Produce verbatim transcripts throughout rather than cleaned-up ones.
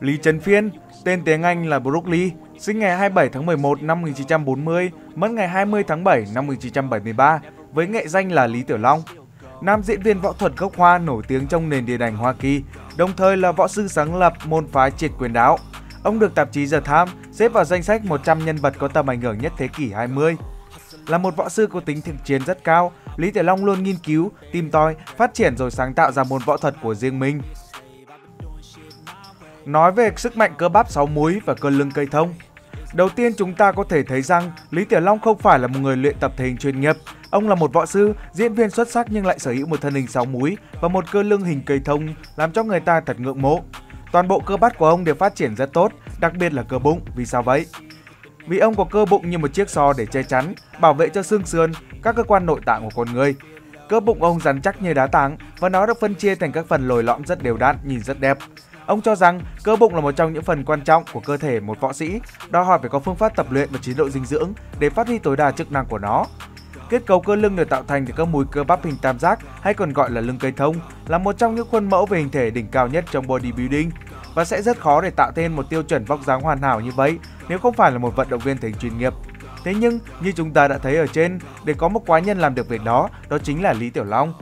Lý Chấn Phiên, tên tiếng Anh là Bruce Lee, sinh ngày hai mươi bảy tháng mười một năm một nghìn chín trăm bốn mươi, mất ngày hai mươi tháng bảy năm một nghìn chín trăm bảy mươi ba, với nghệ danh là Lý Tiểu Long. Nam diễn viên võ thuật gốc Hoa nổi tiếng trong nền điện ảnh Hoa Kỳ, đồng thời là võ sư sáng lập môn phái triệt quyền đạo. Ông được tạp chí The Time xếp vào danh sách một trăm nhân vật có tầm ảnh hưởng nhất thế kỷ hai mươi. Là một võ sư có tính thực chiến rất cao, Lý Tiểu Long luôn nghiên cứu, tìm tòi, phát triển rồi sáng tạo ra môn võ thuật của riêng mình. Nói về sức mạnh cơ bắp sáu múi và cơ lưng cây thông. Đầu tiên chúng ta có thể thấy rằng Lý Tiểu Long không phải là một người luyện tập thể hình chuyên nghiệp. Ông là một võ sư, diễn viên xuất sắc nhưng lại sở hữu một thân hình sáu múi và một cơ lưng hình cây thông làm cho người ta thật ngưỡng mộ. Toàn bộ cơ bắp của ông đều phát triển rất tốt, đặc biệt là cơ bụng. Vì sao vậy? Vì ông có cơ bụng như một chiếc so để che chắn, bảo vệ cho xương sườn, các cơ quan nội tạng của con người. Cơ bụng ông rắn chắc như đá tảng và nó được phân chia thành các phần lồi lõm rất đều đặn, nhìn rất đẹp. Ông cho rằng cơ bụng là một trong những phần quan trọng của cơ thể một võ sĩ, đòi hỏi phải có phương pháp tập luyện và chế độ dinh dưỡng để phát huy tối đa chức năng của nó. Kết cấu cơ lưng được tạo thành từ các múi cơ bắp hình tam giác hay còn gọi là lưng cây thông, là một trong những khuôn mẫu về hình thể đỉnh cao nhất trong bodybuilding và sẽ rất khó để tạo thêm một tiêu chuẩn vóc dáng hoàn hảo như vậy nếu không phải là một vận động viên thể hình chuyên nghiệp. Thế nhưng, như chúng ta đã thấy ở trên, để có một cá nhân làm được việc đó, đó chính là Lý Tiểu Long.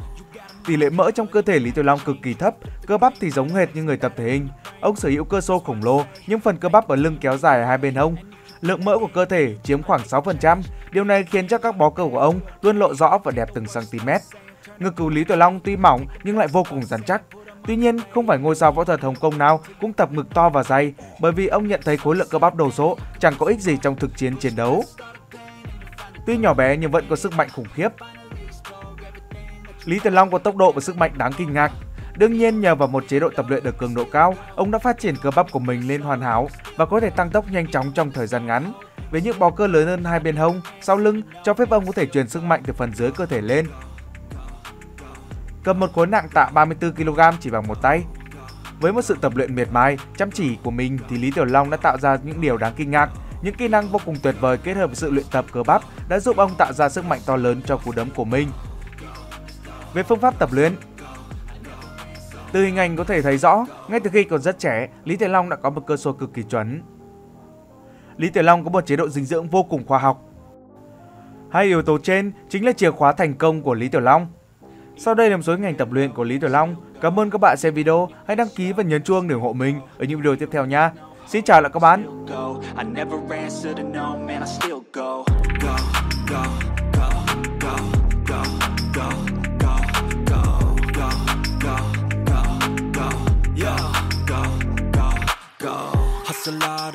Tỷ lệ mỡ trong cơ thể Lý Tiểu Long cực kỳ thấp, cơ bắp thì giống hệt như người tập thể hình. Ông sở hữu cơ xô khổng lồ, nhưng phần cơ bắp ở lưng kéo dài ở hai bên hông. Lượng mỡ của cơ thể chiếm khoảng sáu phần trăm, điều này khiến cho các bó cơ của ông luôn lộ rõ và đẹp từng cm. Ngực của Lý Tiểu Long tuy mỏng nhưng lại vô cùng rắn chắc. Tuy nhiên, không phải ngôi sao võ thuật Hồng Kông nào cũng tập ngực to và dày, bởi vì ông nhận thấy khối lượng cơ bắp đồ sộ chẳng có ích gì trong thực chiến chiến đấu. Tuy nhỏ bé nhưng vẫn có sức mạnh khủng khiếp. Lý Tiểu Long có tốc độ và sức mạnh đáng kinh ngạc. Đương nhiên, nhờ vào một chế độ tập luyện ở cường độ cao, ông đã phát triển cơ bắp của mình lên hoàn hảo và có thể tăng tốc nhanh chóng trong thời gian ngắn. Với những bó cơ lớn hơn hai bên hông, sau lưng cho phép ông có thể truyền sức mạnh từ phần dưới cơ thể lên. Cầm một khối nặng tạ ba mươi tư ki lô gam chỉ bằng một tay. Với một sự tập luyện miệt mài, chăm chỉ của mình thì Lý Tiểu Long đã tạo ra những điều đáng kinh ngạc. Những kỹ năng vô cùng tuyệt vời kết hợp với sự luyện tập cơ bắp đã giúp ông tạo ra sức mạnh to lớn cho cú đấm của mình. Về phương pháp tập luyện, từ hình ảnh có thể thấy rõ, ngay từ khi còn rất trẻ, Lý Tiểu Long đã có một cơ xô cực kỳ chuẩn. Lý Tiểu Long có một chế độ dinh dưỡng vô cùng khoa học. Hai yếu tố trên chính là chìa khóa thành công của Lý Tiểu Long. Sau đây là một số ngành tập luyện của Lý Tiểu Long. Cảm ơn các bạn xem video, hãy đăng ký và nhấn chuông để ủng hộ mình ở những video tiếp theo nha. Xin chào lại các bạn. Hustle hard,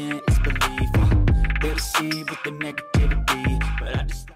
it's belief. uh, They'll deceive with the negativity, but I just